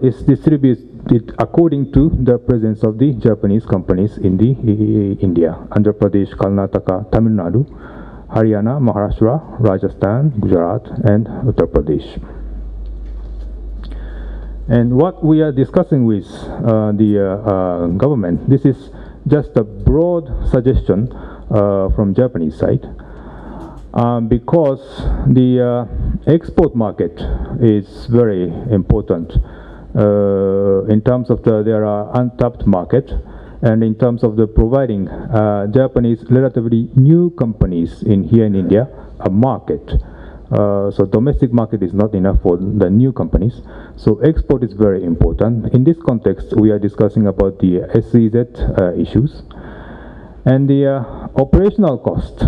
is distributed according to the presence of the Japanese companies in the India, Andhra Pradesh, Karnataka, Tamil Nadu, Haryana, Maharashtra, Rajasthan, Gujarat, and Uttar Pradesh. And what we are discussing with the government, this is just a broad suggestion from Japanese side, because the export market is very important in terms of there are untapped market, and in terms of the providing Japanese relatively new companies in here in India a market. So domestic market is not enough for the new companies. So export is very important. In this context, we are discussing about the SEZ issues. And the operational cost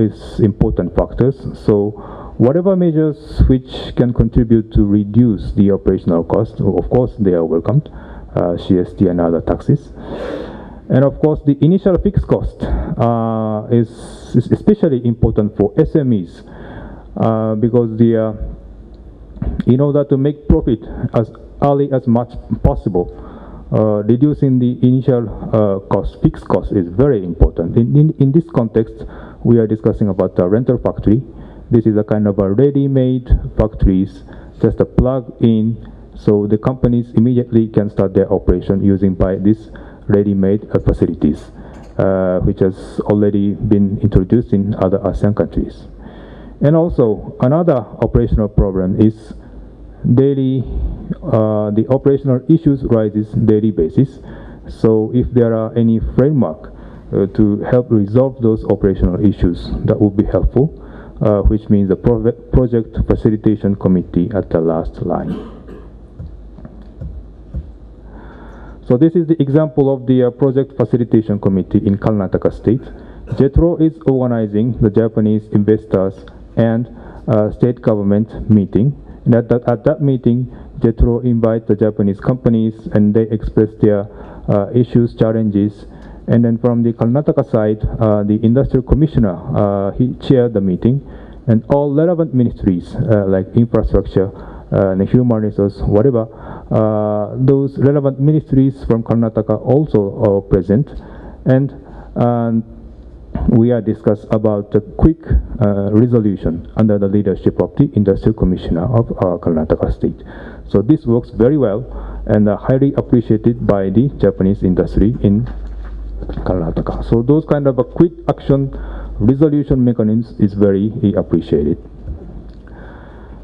is important factors. So whatever measures which can contribute to reduce the operational cost, of course, they are welcomed, CST and other taxes. And of course, the initial fixed cost is especially important for SMEs because in order to make profit as early as much possible, reducing the initial cost, fixed cost, is very important. In this context, we are discussing about the rental factory. This is a kind of a ready-made factories, just a plug-in, so the companies immediately can start their operation using by this ready-made facilities, which has already been introduced in other ASEAN countries. And also, another operational problem is daily, the operational issues rises daily basis. So if there are any framework to help resolve those operational issues, that would be helpful, which means the project facilitation committee at the last line. So this is the example of the project facilitation committee in Karnataka state. JETRO is organizing the Japanese investors and state government meeting. And at that meeting, JETRO invites the Japanese companies and they express their issues, challenges. And then from the Karnataka side, the industrial commissioner, he chaired the meeting. And all relevant ministries like infrastructure and human resources, whatever, those relevant ministries from Karnataka also are present. And we are discussed about a quick resolution under the leadership of the Industrial Commissioner of Karnataka State. So this works very well and highly appreciated by the Japanese industry in Karnataka. So those kind of a quick action resolution mechanisms is very appreciated.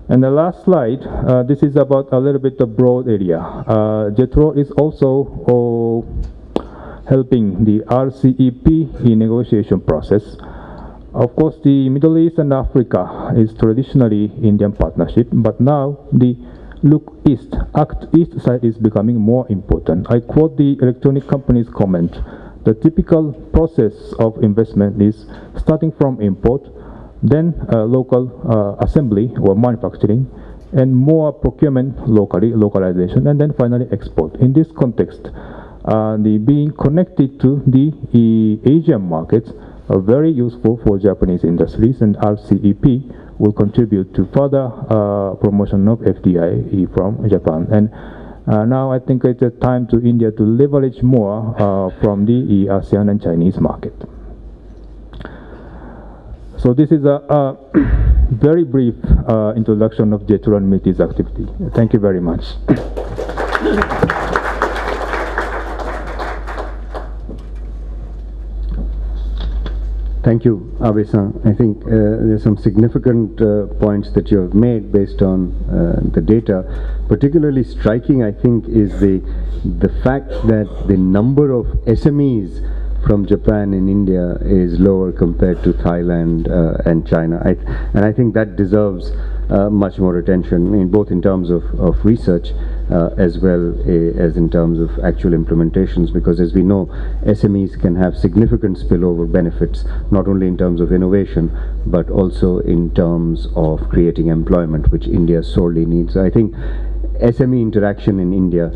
And the last slide, this is about a little bit of broad area. JETRO is also helping the RCEP negotiation process. Of course, the Middle East and Africa is traditionally Indian partnership, but now the Look East, Act East side is becoming more important. I quote the electronic company's comment. The typical process of investment is starting from import, then local assembly or manufacturing, and more procurement locally, localization, and then finally export. In this context, the being connected to the Asian markets are very useful for Japanese industries, and RCEP will contribute to further promotion of FDI from Japan. And now I think it's a time to India to leverage more from the ASEAN and Chinese market. So this is a very brief introduction of JETRO and MITI's activity. Thank you very much. Thank you, Abe-san. I think there's some significant points that you have made based on the data. Particularly striking, I think, is the fact that the number of SMEs from Japan in India is lower compared to Thailand and China. And I think that deserves much more attention, both in terms of research as well as in terms of actual implementations, because as we know, SMEs can have significant spillover benefits, not only in terms of innovation, but also in terms of creating employment, which India sorely needs. I think SME interaction in India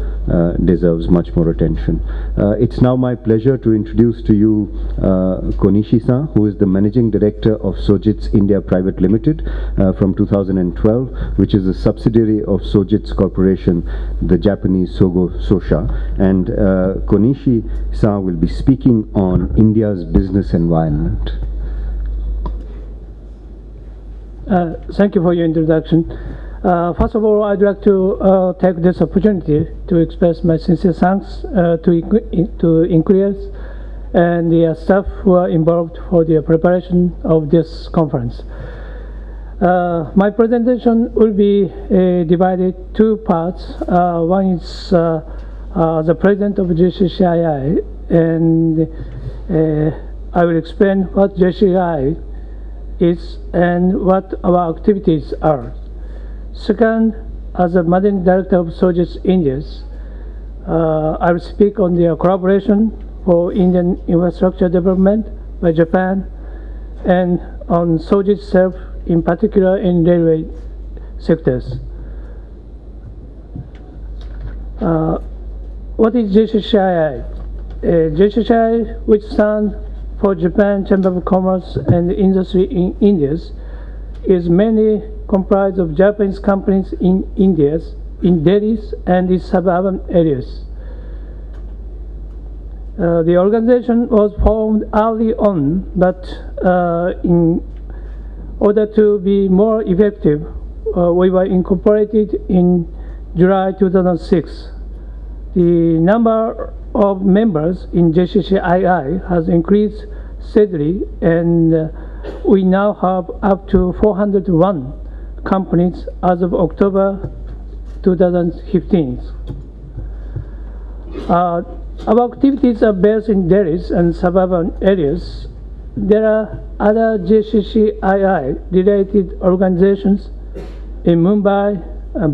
deserves much more attention. It's now my pleasure to introduce to you Konishi-san, who is the Managing Director of Sojitz India Private Limited from 2012, which is a subsidiary of Sojitz Corporation, the Japanese Sogo Sosha. And Konishi-san will be speaking on India's business environment. Thank you for your introduction. First of all, I'd like to take this opportunity to express my sincere thanks to ICRIER and the staff who are involved for the preparation of this conference. My presentation will be divided in two parts. One is the president of JCCII, and I will explain what JCCII is and what our activities are. Second, as a managing director of Sojitz India, I will speak on the collaboration for Indian infrastructure development by Japan and on Sojitz itself, in particular in railway sectors. What is JCCII? JCCII, which stands for Japan Chamber of Commerce and Industry in India, is mainly comprised of Japanese companies in India, in Delhi's and its suburban areas. The organization was formed early on, but in order to be more effective, we were incorporated in July 2006. The number of members in JCCII has increased steadily, and we now have up to 401 companies as of October 2015. Our activities are based in Delhi's and suburban areas. There are other JCCII-related organizations in Mumbai,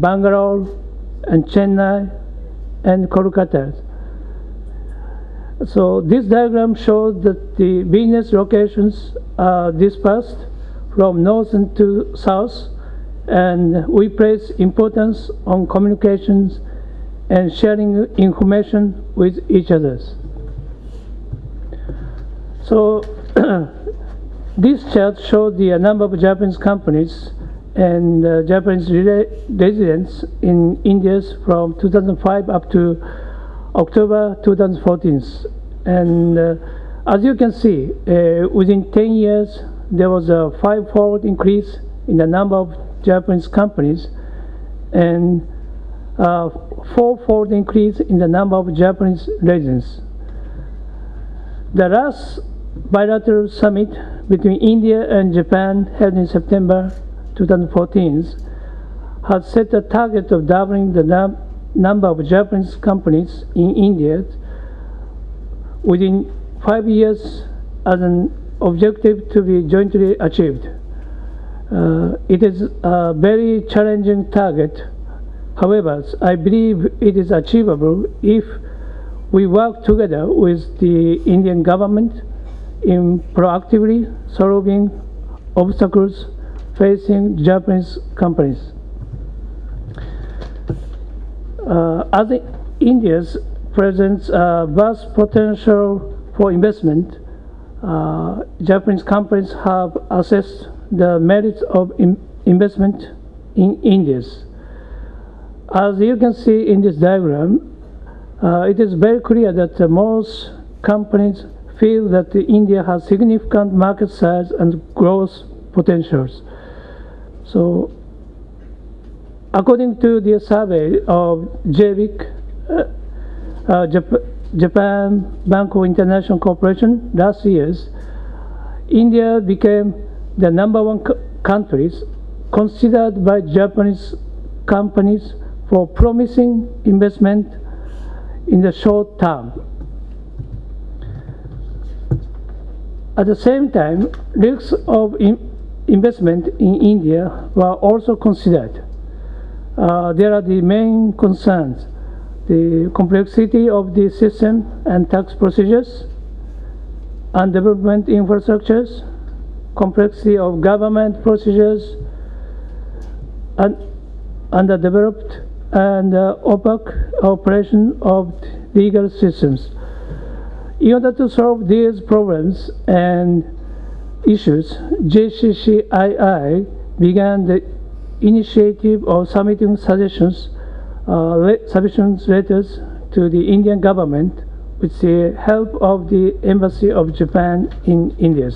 Bangalore, and Chennai, and Kolkata. So this diagram shows that the business locations are dispersed from north to south, and we place importance on communications and sharing information with each other. So this chart shows the number of Japanese companies and Japanese residents in India from 2005 up to October 2014, and as you can see, within 10 years there was a five-fold increase in the number of Japanese companies and a four-fold increase in the number of Japanese residents. The last bilateral summit between India and Japan, held in September 2014, had set a target of doubling the number of Japanese companies in India within 5 years as an objective to be jointly achieved. It is a very challenging target. However, I believe it is achievable if we work together with the Indian government in proactively solving obstacles facing Japanese companies. As India presents a vast potential for investment, Japanese companies have assessed the merits of investment in India. As you can see in this diagram, it is very clear that most companies feel that India has significant market size and growth potentials. So, according to the survey of JBIC, Japan Banco International Corporation, last year, India became the number one country considered by Japanese companies for promising investment in the short term. At the same time, risks of investment in India were also considered. There are the main concerns: the complexity of the system and tax procedures, and development infrastructures, complexity of government procedures, and underdeveloped and opaque operation of legal systems. In order to solve these problems and issues, JCCII began the initiative of submitting submission letters to the Indian government with the help of the Embassy of Japan in India.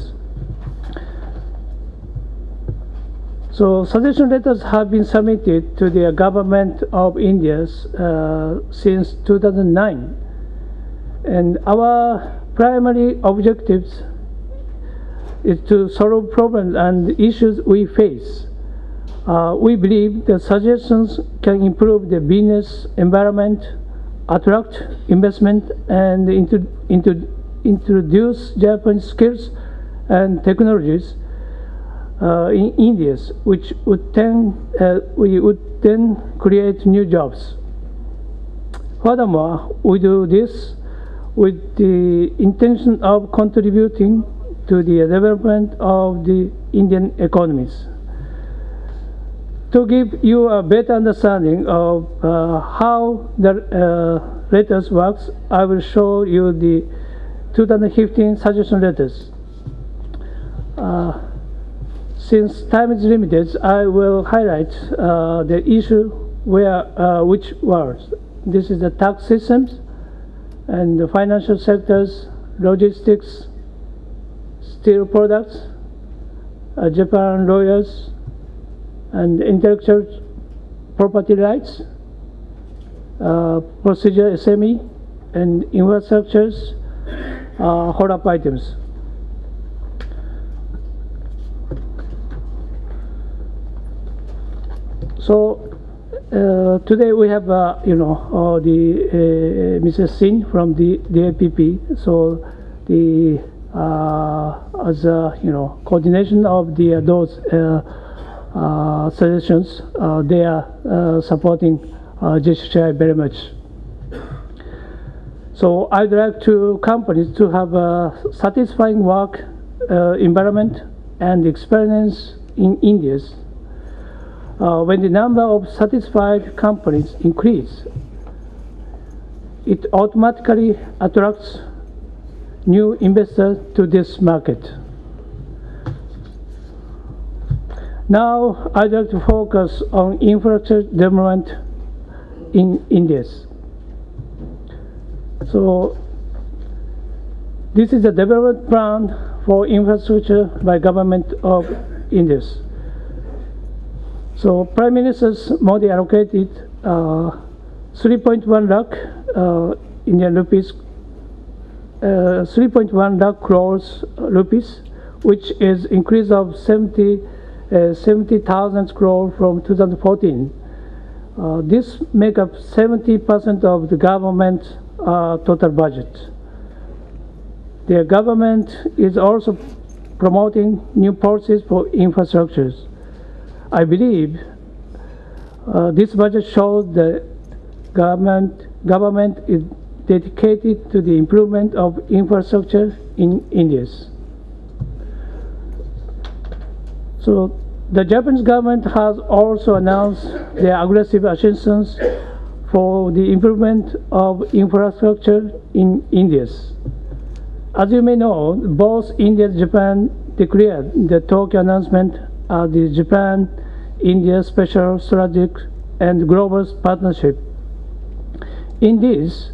So suggestion letters have been submitted to the government of India since 2009, and our primary objectives is to solve problems and issues we face. We believe the suggestions can improve the business environment, attract investment, and introduce Japanese skills and technologies in India, which would then create new jobs. Furthermore, we do this with the intention of contributing to the development of the Indian economies. To give you a better understanding of how the letters works, I will show you the 2015 suggestion letters. Since time is limited, I will highlight the issue which was. This is the tax systems and the financial sectors, logistics, steel products, Japan lawyers, and intellectual property rights, procedure SME, and infrastructures, hold-up items. So today we have, Mrs. Singh from the DIPP. So the as a coordination of the those. Suggestions, they are supporting JCCII very much. So I'd like to companies to have a satisfying work environment and experience in India. When the number of satisfied companies increase, it automatically attracts new investors to this market. Now, I'd like to focus on infrastructure development in India. So, this is the development plan for infrastructure by government of India. So, Prime Minister Modi allocated 3.1 lakh crores rupees, which is increase of 70,000 crore from 2014. This make up 70% of the government total budget. The government is also promoting new policies for infrastructures. I believe this budget shows the government is dedicated to the improvement of infrastructure in India. So the Japanese government has also announced their aggressive assistance for the improvement of infrastructure in India. As you may know, both India and Japan declared the Tokyo announcement as the Japan-India Special Strategic and Global Partnership. In this,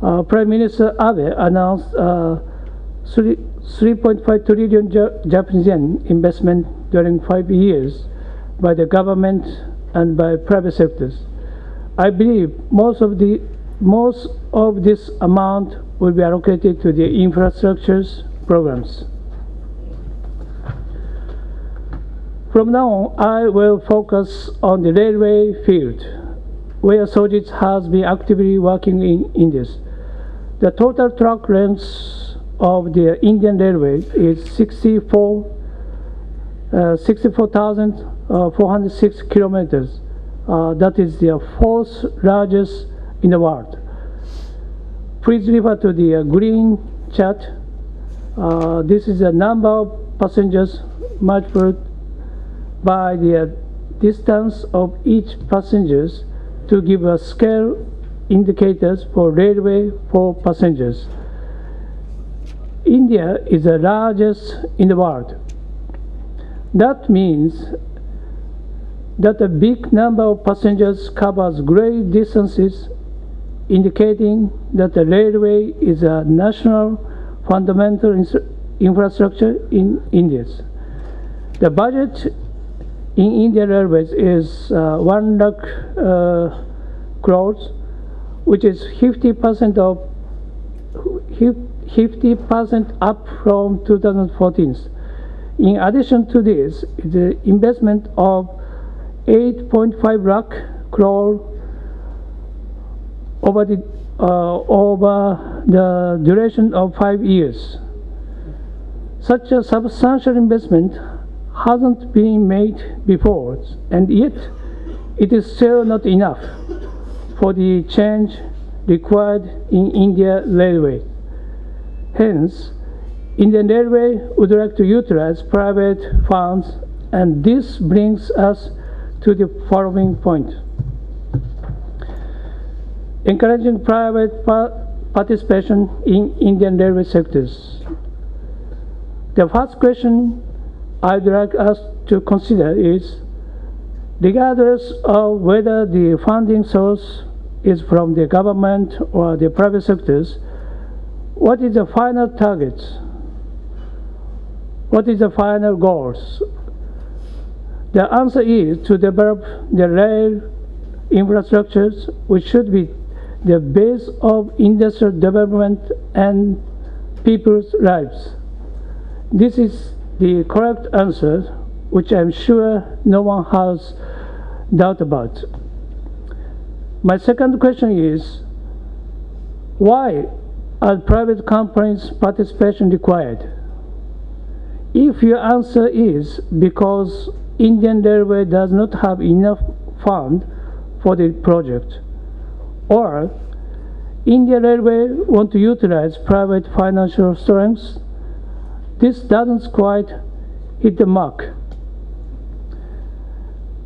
Prime Minister Abe announced 3.5 trillion Japanese yen investment during 5 years by the government and by private sectors. I believe most of this amount will be allocated to the infrastructures programs. From now on, I will focus on the railway field, where Sojitz has been actively working in India. The total track lengths of the Indian Railway is 64,406 kilometers. That is the fourth largest in the world. Please refer to the green chart. This is the number of passengers multiplied by the distance of each passengers to give us scale indicators for railway for passengers. India is the largest in the world. That means that a big number of passengers covers great distances, indicating that the railway is a national fundamental infrastructure in India. The budget in Indian Railways is 1 lakh crores, which is 50% up from 2014. In addition to this, the investment of 8.5 lakh crore over the duration of 5 years. Such a substantial investment hasn't been made before, and yet it is still not enough for the change required in India Railway. Hence, Indian Railway would like to utilize private funds, and this brings us to the following point. Encouraging private participation in Indian railway sectors. The first question I'd like us to consider is, regardless of whether the funding source is from the government or the private sectors, what is the final target? What is the final goals? The answer is to develop the rail infrastructures, which should be the base of industrial development and people's lives. This is the correct answer, which I'm sure no one has doubt about. My second question is, why are private companies' participation required? If your answer is because Indian Railway does not have enough fund for the project, or Indian Railway want to utilize private financial strengths, this doesn't quite hit the mark.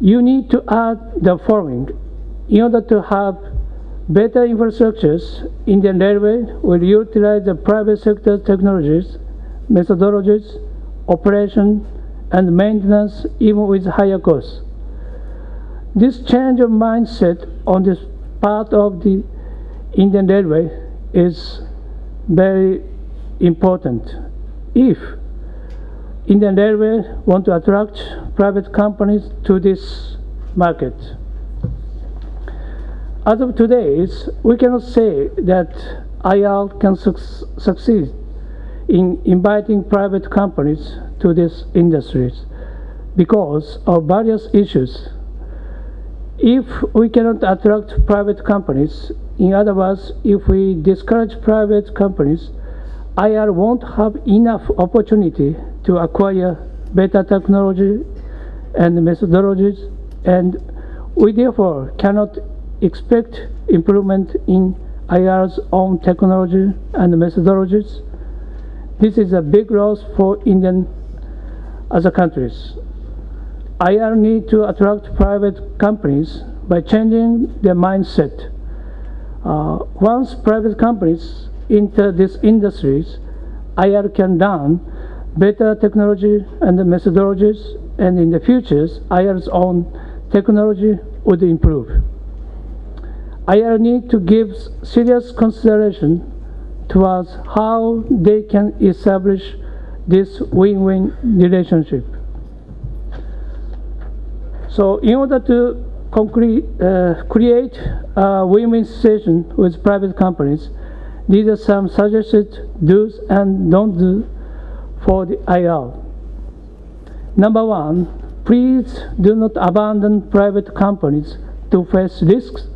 You need to add the following. In order to have better infrastructures, Indian Railway will utilize the private sector technologies, methodologies, operation, and maintenance, even with higher costs. This change of mindset on this part of the Indian Railway is very important. If Indian Railway want to attract private companies to this market. As of today, we cannot say that IR can succeed in inviting private companies to these industries because of various issues. If we cannot attract private companies, in other words, if we discourage private companies, IR won't have enough opportunity to acquire better technology and methodologies, and we therefore cannot expect improvement in IR's own technology and methodologies. This is a big loss for Indian other countries. IR need to attract private companies by changing their mindset. Once private companies enter these industries, IR can learn better technology and methodologies, and in the future, IR's own technology would improve. IR need to give serious consideration towards how they can establish this win-win relationship. So in order to create a win-win situation with private companies, these are some suggested do's and don't do for the IR. Number one, please do not abandon private companies to face risks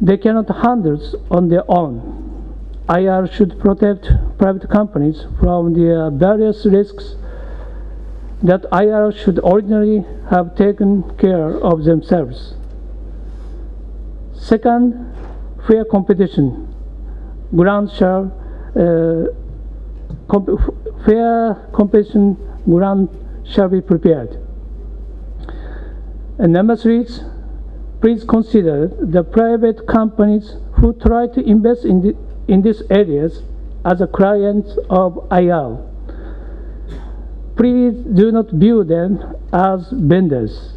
they cannot handle on their own. IR should protect private companies from the various risks that IR should ordinarily have taken care of themselves. Second, fair competition. Fair competition ground shall be prepared. And number three, please consider the private companies who try to invest in these areas as a clients of IR. Please do not view them as vendors.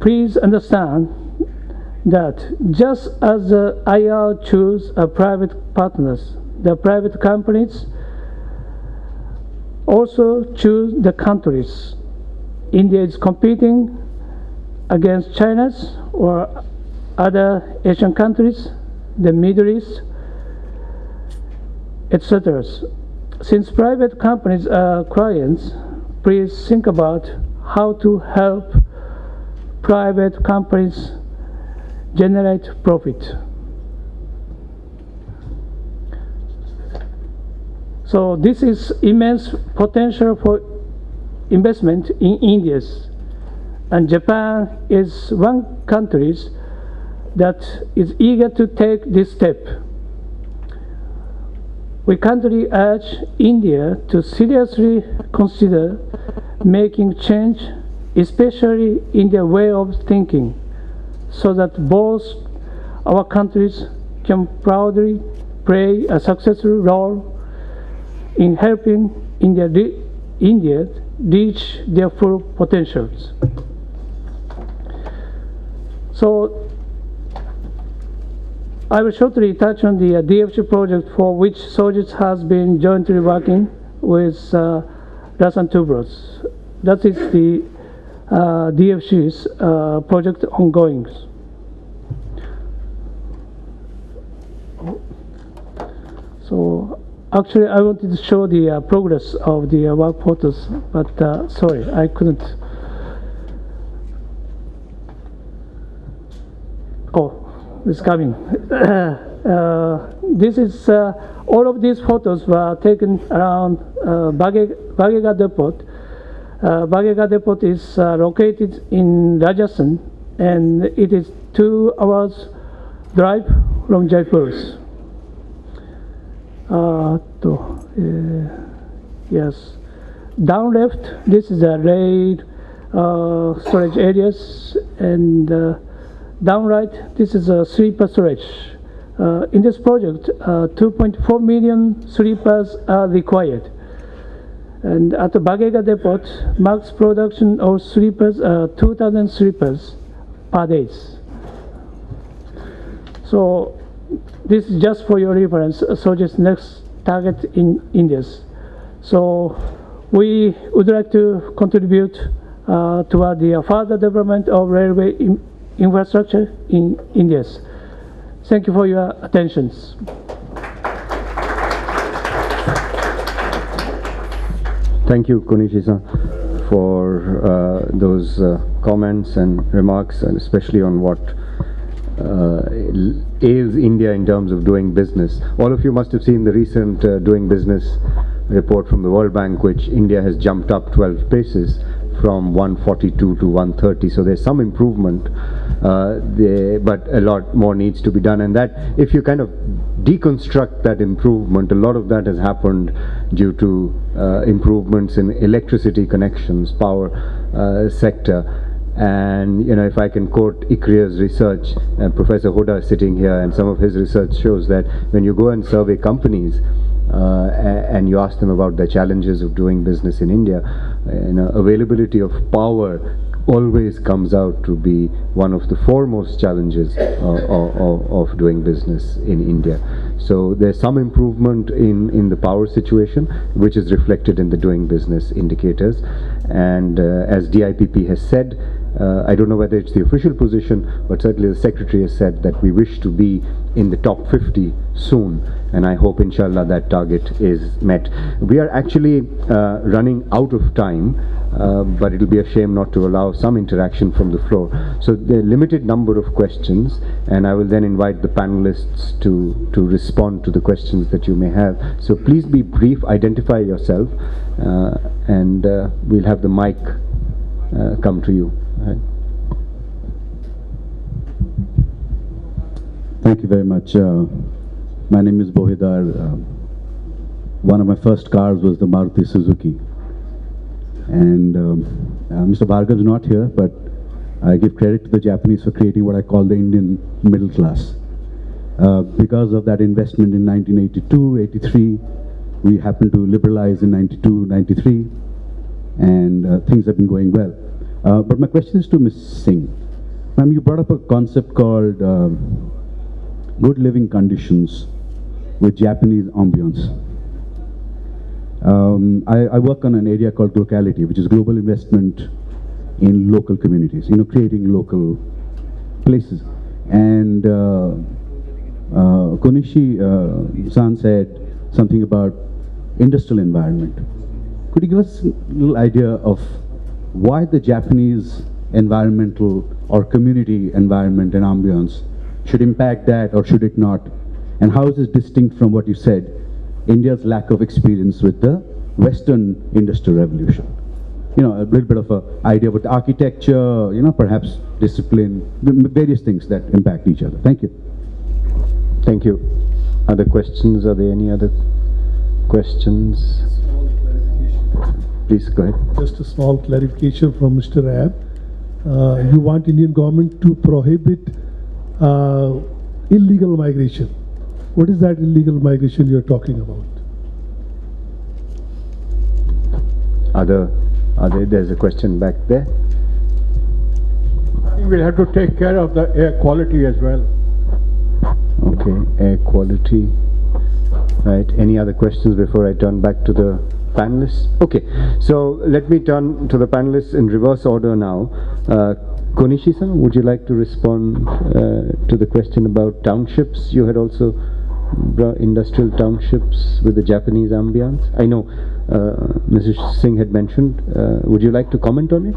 Please understand that just as the IR choose a private partners, the private companies also choose the countries. India is competing against China's or other Asian countries, the Middle East, etc. Since private companies are clients, please think about how to help private companies generate profit. So this is immense potential for investment in India, and Japan is one country that is eager to take this step. We currently urge India to seriously consider making change, especially in their way of thinking, so that both our countries can proudly play a successful role in helping India reach their full potentials. So I will shortly touch on the DFC project, for which Sojitz has been jointly working with Rajasthan Tubros. That is the DFC's project ongoing. So actually, I wanted to show the progress of the work photos, but sorry, I couldn't. Oh, it's coming. This is all of these photos were taken around Bagega Depot. Bagega Depot is located in Rajasthan, and it is 2 hours drive from Jaipur. Yes, down left, this is the rail storage areas, and down right, this is a sleeper storage. In this project, 2.4 million sleepers are required. And at the Bagega Depot, max production of sleepers are 2,000 sleepers per day. So this is just for your reference, Sojitz next target in India. So we would like to contribute toward the further development of railway infrastructure in India. Thank you for your attention. Thank you, Konishi-san, for those comments and remarks, and especially on what ails India in terms of doing business. All of you must have seen the recent doing business report from the World Bank, which India has jumped up 12 places from 142 to 130. So there's some improvement, but a lot more needs to be done. And that, if you kind of deconstruct that improvement, a lot of that has happened due to improvements in electricity connections, power sector. And you know, if I can quote ICRIER's research, and Professor Hoda is sitting here, and some of his research shows that when you go and survey companies and you ask them about the challenges of doing business in India, you know, availability of power always comes out to be one of the foremost challenges of doing business in India. So there's some improvement in the power situation, which is reflected in the doing business indicators. And as DIPP has said, I don't know whether it's the official position, but certainly the Secretary has said that we wish to be in the top 50 soon, and I hope inshallah that target is met. We are actually running out of time, but it will be a shame not to allow some interaction from the floor. So there are limited number of questions, and I will then invite the panelists to respond to the questions that you may have. So please be brief, identify yourself, and we'll have the mic come to you. Right. Thank you very much. My name is Bohidar. One of my first cars was the Maruti Suzuki, and Mr. Bhargav is not here, but I give credit to the Japanese for creating what I call the Indian middle class. Because of that investment in 1982-83, we happened to liberalize in 92-93, and things have been going well. But my question is to Ms. Singh. Ma'am, you brought up a concept called good living conditions with Japanese ambience. I work on an area called locality, which is global investment in local communities, you know, creating local places. And Konishi-san said something about industrial environment. Could you give us a little idea of why the Japanese environmental or community environment and ambience should impact that, or should it not? And how is this distinct from what you said, India's lack of experience with the Western Industrial Revolution? You know, a little bit of an idea about the architecture, you know, perhaps discipline, various things that impact each other. Thank you. Thank you. Other questions? Are there any other questions? Please go ahead. Just a small clarification from Mr. Abe. You want Indian government to prohibit illegal migration. What is that illegal migration you are talking about? There's a question back there. I think we'll have to take care of the air quality as well. Okay, air quality. Right, any other questions before I turn back to the panelists? Okay, so let me turn to the panelists in reverse order now. Konishi-san, would you like to respond to the question about townships? You had also brought industrial townships with the Japanese ambience. I know Mrs. Singh had mentioned. Would you like to comment on it?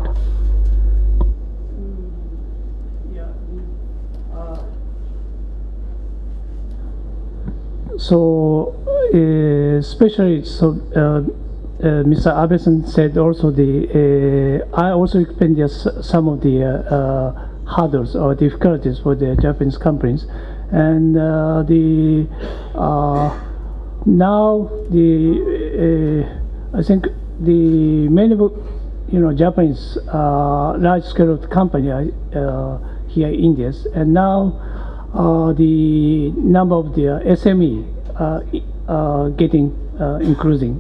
So, especially, so Mr. Abe-san said also the, I also explained some of the hurdles or difficulties for the Japanese companies. And now the, I think the many, you know, Japanese large scale of the company here in India, and now the number of the SME getting increasing,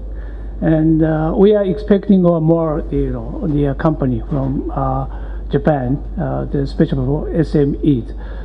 and we are expecting more, you know, the company from Japan, especially for SMEs.